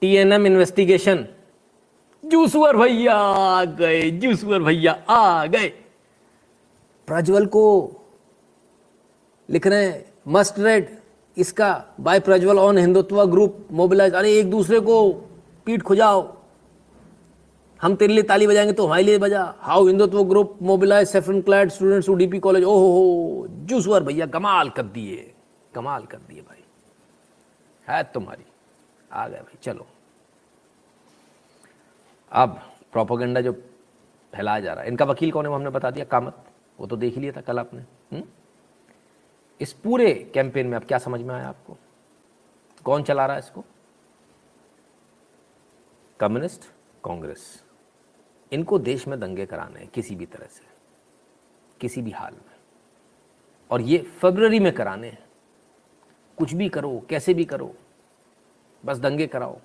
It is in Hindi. TNM investigation. जूसवर भैया आ गए, जूसवर भैया आ गए। प्रज्वल को लिख रहे हैं मस्ट रेड इसका by Prajwal on Hindutva group mobilise. अरे एक दूसरे को पीठ खुजाओ, हम तेरे लिए ताली बजाएंगे तो हमारे लिए बजा। How Hindutva group mobilise saffron clad students to DP college. ओहो जूसवर भैया कमाल कर दिए, कमाल कर दिए भाई, है तुम्हारी। आ गए भाई, चलो अब प्रोपोगेंडा जो फैलाया जा रहा है, इनका वकील कौन है वो हमने बता दिया, कामत, वो तो देख ही लिया था कल आपने। इस पूरे कैंपेन में अब क्या समझ में आया आपको? कौन चला रहा है इसको? कम्युनिस्ट, कांग्रेस। इनको देश में दंगे कराने हैं किसी भी तरह से, किसी भी हाल में, और ये फरवरी में कराने हैं। कुछ भी करो, कैसे भी करो, बस दंगे कराओ।